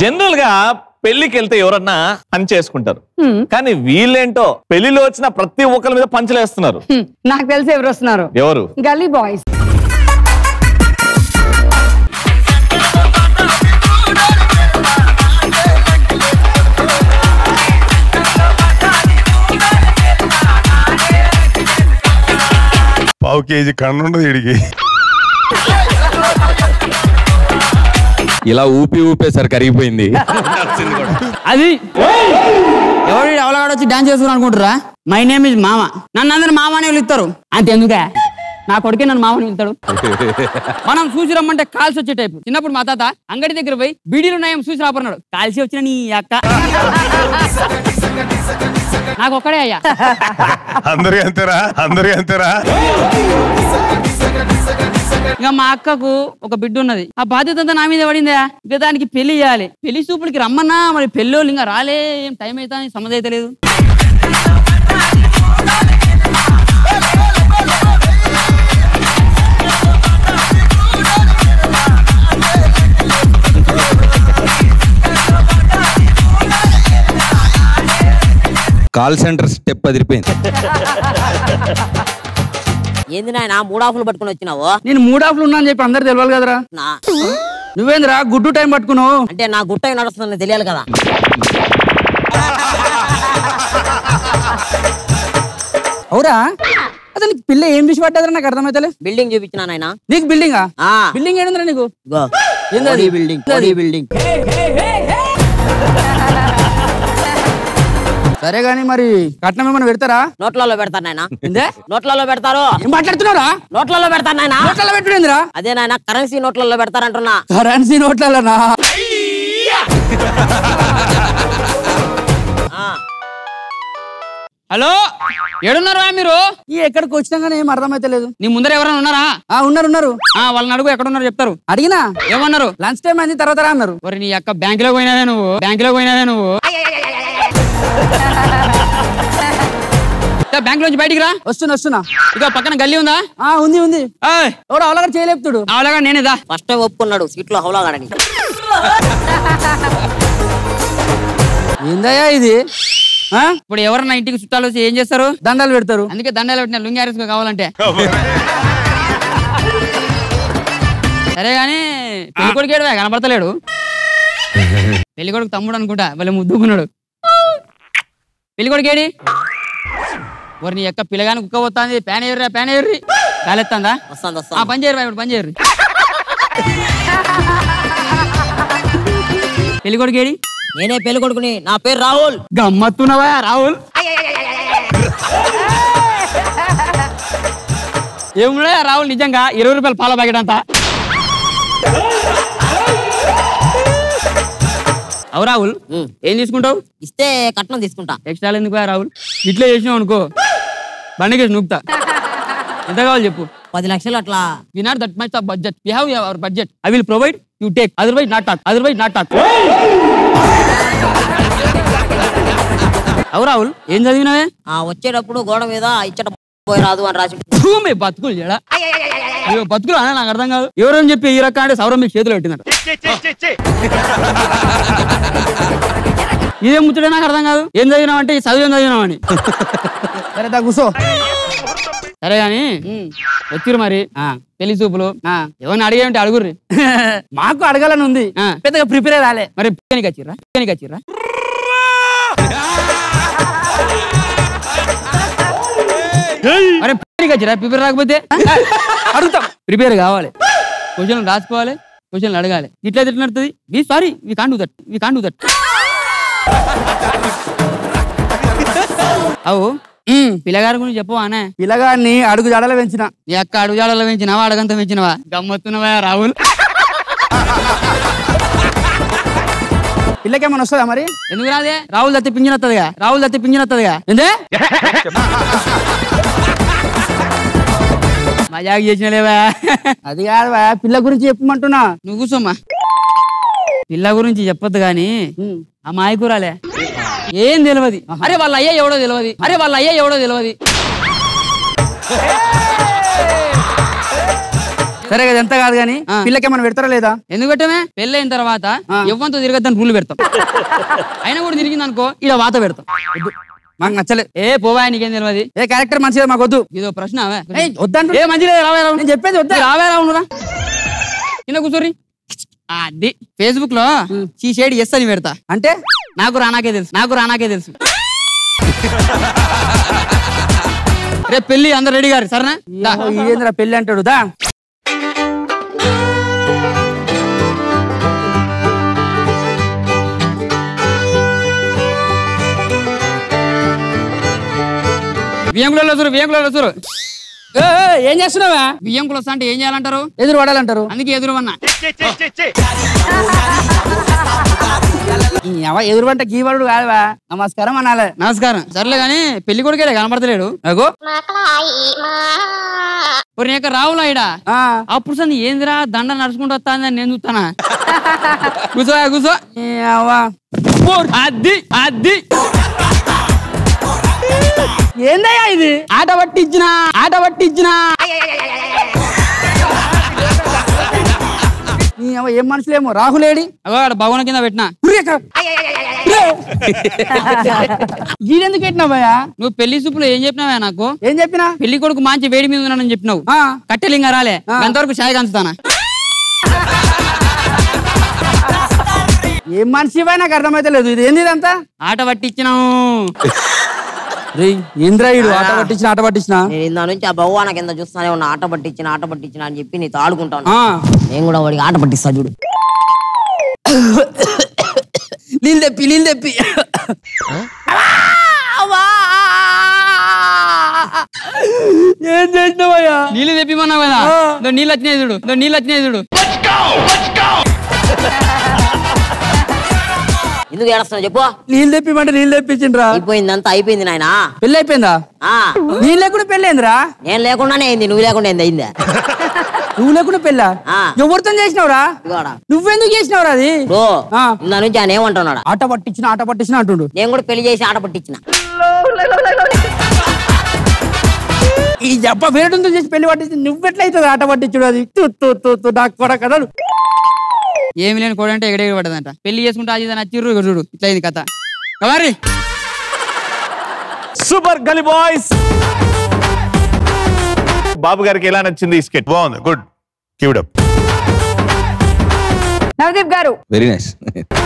general గా పెళ్ళికి వెళ్తే ఎవరన్నా పంచ్ చేసుకుంటారు కానీ వీళ్ళేంటో పెళ్ళిలో వచ్చిన ప్రతి ఒక్కల మీద పంచలేస్తున్నారు నాకు తెలుసు ఎవరు వస్తున్నారు ఎవరు గల్లీ బాయ్స్ కేజీ కన్నుండదు వీడికి ఇలా ఊపి ఊపేసరికి కరిగిపోయింది అది ఎవరు ఎవలాడ వచ్చి డాన్స్ చేస్తున్నారు అనుకుంటారా మై నేమ్ ఇస్ మామ నన్ను అందరూ మామనే పిలుస్తారు అంతేందుకే నా కొడుకే నన్ను మామని పిలుతాడు మనం చూసి రమ్మంటే కాల్సి వచ్చే టైపు చిన్నప్పుడు మా తాత అంగడి దగ్గర పోయి బీడీలు ఉన్నాయేమో చూసి రాపన్నాడు కాల్సి వచ్చిన నీ అక్క నాకు ఒక్కడే అయ్యా అందరూ అంతేరా అందరూ అంతేరా ఇంకా మా అక్కకు ఒక బిడ్డ ఉన్నది ఆ బాధ్యత అంతా నా మీద పడిందా ఇంకా దానికి పెళ్లి చేయాలి పెళ్లి చూపుడికి రమ్మన్నా మరి పెళ్ళోళ్ళు ఇంకా రాలే ఏం టైం అవుతా సమజ్ అయితే లేదు కాల్ సెంటర్ స్టెప్ అదిరిపోయింది ఏంది నాయనా మూడు ఆఫ్లు పట్టుకొని వచ్చినావు నేను మూడు ఆఫ్లు ఉన్నా అని చెప్పి అందరూ తెలియాలి కదరా నువ్వేంద్రా గుడ్డు టైం పట్టుకున్నావు అంటే నా గుడ్ టైం నడుస్తుందని తెలియాలి కదా అవురా అసలు నీకు పిల్ల ఏం చూసి పట్టేదిరా నాకు అర్థమైతలే బిల్డింగ్ చూపించినా నాయనా నీకు బిల్డింగా బిల్డింగ్ ఏందిరా నీకు ఏంది బిల్డింగ్ సరే గానీ మరి కట్నం ఏమైనా పెడతారా నోట్లలో పెడతాను నాయనా నోట్లలో పెడతారు ఏం మాట్లాడుతున్నారా నోట్లలో పెడతాను నాయనా నోట్లలో పెట్టుడేందిరా అదే నాయనా కరెన్సీ నోట్లలో పెడతారంటున్నా కరెన్సీ నోట్లలోనా హలో ఏడున్నారా మీరు ఎక్కడికి వచ్చినా గానీ ఏం అర్థమైతలేదు నీ ముందర ఎవరైనా ఉన్నారా ఉన్నారు వాళ్ళని అడుగు ఎక్కడ ఉన్నారు చెప్తారు అడిగినా ఏమన్నారు లంచ్ టైం అయింది తర్వాత రా అన్నారు మరి నీ యొక్క బ్యాంకులో పోయినావే నువ్వు బ్యాంక్ లోంచి బయటికి రా వస్తున్నా ఇక పక్కన గల్లీ ఉందా ఉంది అవలాగా చేయలేపుతాడు అవలాగా నేనేదా ఫస్ట్ ఒప్పుకున్నాడు సీట్లో అవలాగాడని ఏందయ్యా ఇది ఇప్పుడు ఎవరన్నా ఇంటికి చుట్టాలు వచ్చి ఏం చేస్తారు దండాలు పెడతారు అందుకే దండాలు పెట్టిన లుంగి ఆరేసుకో కావాలంటే సరే గానీ పెళ్లి కొడుకు ఏడవా కనబడతలేడు పెళ్లి కొడుకు తమ్ముడు అనుకుంటా వాళ్ళు ముద్దుకున్నాడు పెళ్లి కొడుకేడి వర్ని ఎక్క పిల్లగాని కుక్క పోతాంది ప్యాన్ ఎర్రి కాలేస్తాందా వస్తాందా పని చేయరు పెళ్లి కొడుకేడి నేనే పెళ్లి కొడుకుని నా పేరు రాహుల్ గమ్మత్తునవా రాహుల్ ఏమున్నా రాహుల్ నిజంగా 20 రూపాయలు పాల ప్యాకెట్ అంతా అవు రాహుల్ ఏం తీసుకుంటావు ఇస్తే కట్నం తీసుకుంటా ఎక్స్ట్రాలు ఎందుకు రాహుల్ ఇట్లా చేసినావు అనుకో బండి కేసు నూపుతా ఎంత కావాలి చెప్పు 10 లక్షలు అట్లా we not that much of budget we have our budget I will provide you take otherwise not talk అవు రాహుల్ ఏం చదివినావే వచ్చేటప్పుడు గోడ మీద ఇచ్చట రాదు అని రాసి భూమి బతుకులు జడ బతుకులు అన్నా నాకు అర్థం కాదు ఎవరని చెప్పి ఈ రకం అంటే సౌరం మీకు చేతులు పెట్టినట్టు ఇదేం ముచ్చడే నాకు అర్థం కాదు ఏం చదివినావు అంటే చదివినామని సరే దా కూసో సరే గాని వచ్చిరు మరి పెళ్లి చూపులు ఎవరిని అడిగేమంటే అడుగుర్రి మాకు అడగాలని ఉంది పెద్దగా ప్రిపేర్ రాలే మరి వచ్చిర్రా అరే వచ్చిరా ప్రిపేర్ రాకపోతే అడుగుతాం ప్రిపేర్ కావాలి క్వశ్చన్లు రాసుకోవాలి క్వశ్చన్లు అడగాలి ఇట్లా తిట్టినడుతుంది we sorry we can't do that అవు పిల్లగారి గురించి చెప్పవా అనే పిల్లగాడిని అడుగు జాడలో పెంచిన నీ అక్క అడుగు జాడలో పెంచినావా అడగంత పెంచినవా గమ్మత్తునవా రాహుల్ పిల్లకేమన్నా వస్తుందా మరి ఎందుకు రాదే రాహుల్ దత్తి పింజనత్తదిగా ఎందే మజాకు చేసిన లేవా అది కాదువా పిల్ల గురించి చెప్పమంటున్నా నువ్వు కూర్చోమ్మా పిల్ల గురించి చెప్పొద్దు గాని ఆ మాయకూరాలే ఏం తెలియదు అరే వాళ్ళ అయ్యా ఎవడో తెలియదు సరే కదా ఎంత కాదు గానీ పిల్లకి మనం పెడతారా లేదా ఎందుకు పెట్టమే పెళ్ళైన తర్వాత ఎవ్వంతో తిరగద్దని రూల్ పెడతాం అయినా కూడా తిరిగిందనుకో ఇలా వాత పెడతాం మాకు నచ్చలే ఏ పోవా నీకేం తెలియదు ఏ క్యారెక్టర్ మంచిది మాకు వద్దు ఇదో ప్రశ్న అవే వద్దంటే ఏ మంచిది రావే రావు నేను చెప్పేది వద్దు రావే రావునురా నిన్న కూర్చోరి అది ఫేస్బుక్ లో చీసేడి ఎస్ అని పెడతా అంటే నాకు రానాకే తెలుసు రేపు పెళ్లి అందరూ రెడీ గారు సరేనా ఇదేంద్రా పెళ్లి అంటాడు దా బియ్యంకులలో చూరు బియ్యంకులలో చూరు ఏం చేస్తున్నావా బియ్యంకులు వస్తా అంటే ఏం చేయాలంటారు ఎదురు పడాలంటారు అందుకే ఎదురు అన్నా ఎదురు పంట గీవాడు కాదువా నమస్కారం అనాలే నమస్కారం సర్లే గానీ పెళ్లి కొడుకే కనపడతలేడు రావులా ఇడ అప్పుడు సంది ఏందిరా దండ నడుచుకుంటూ వస్తా అని నేను చూస్తానా కూర్చో అది అది ఏందయ్యా ఇది ఆట పట్టించిన ఏం మనుషులేమో రాహులేడి భవన కింద పెట్టినా ఎందుకు పెట్టినావయ్యా నువ్వు పెళ్లి చూపులో ఏం చెప్పినావా నాకు ఏం చెప్పినా పెళ్లి కొడుకు మంచి వేడి మీద ఉన్నానని చెప్పినావు కట్టెలింగా రాలే అంతవరకు షాయి కంచుతానా ఏం మనిషివా నాకు అర్థమైతే లేదు ఇది ఏంది ఇదంతా ఆట పట్టించినావు ఇంద్రాయుడు ఆట పట్టించిన ఇందా నుంచి ఆ భగవాన్ కింద చూస్తానే ఉన్నా ఆట పట్టించిన అని చెప్పి నీతో ఆడుకుంటాను నేను కూడా వాడికి ఆట పట్టిస్తా చూడు నీళ్ళు తెప్పి ఏం చేసినావయ్యా నీళ్ళు తెప్పిమన్నావు కదా నీళ్ళు వచ్చినాయి చూడు ఎందుకు ఏడుస్తున్నావు చెప్పు నీళ్ళు తెప్పిమంటే నీళ్ళు తెప్పించిండ్రా అయిపోయిందంతా అయిపోయింది నాయనా పెళ్లి అయిపోయిందా నీళ్ళు లేకుండా పెళ్లి అయిందిరా నేను లేకుండానే అయింది నువ్వు లేకుండా అయిందా నువ్వు లేకుండా పెళ్ళా ఎవరితో చేసినావురా నువ్వెందుకు చేసినావురా అది నా నుంచి ఆయన ఏమంటున్నాడు ఆట పట్టించిన అంటుండు నేను కూడా పెళ్లి చేసి ఆట పట్టించిన ఈ జబ్బ వేడుతో చేసి పెళ్లి పట్టించి నువ్వెట్లయితుంది ఆట పట్టించుడు అది నాకు కూడా కదా ఏమి లేని కోడంటే ఎగడెగ పడదంట పెళ్లి చేసుకుంటా చిరు చూడు ఇట్లా ఇది కథ కవారి సూపర్ గలీ బాయ్స్ బాబు గారికి ఎలా నచ్చింది ఈ స్కెట్ బాగుంది good give it up Navdeep గారు వెరీ నైస్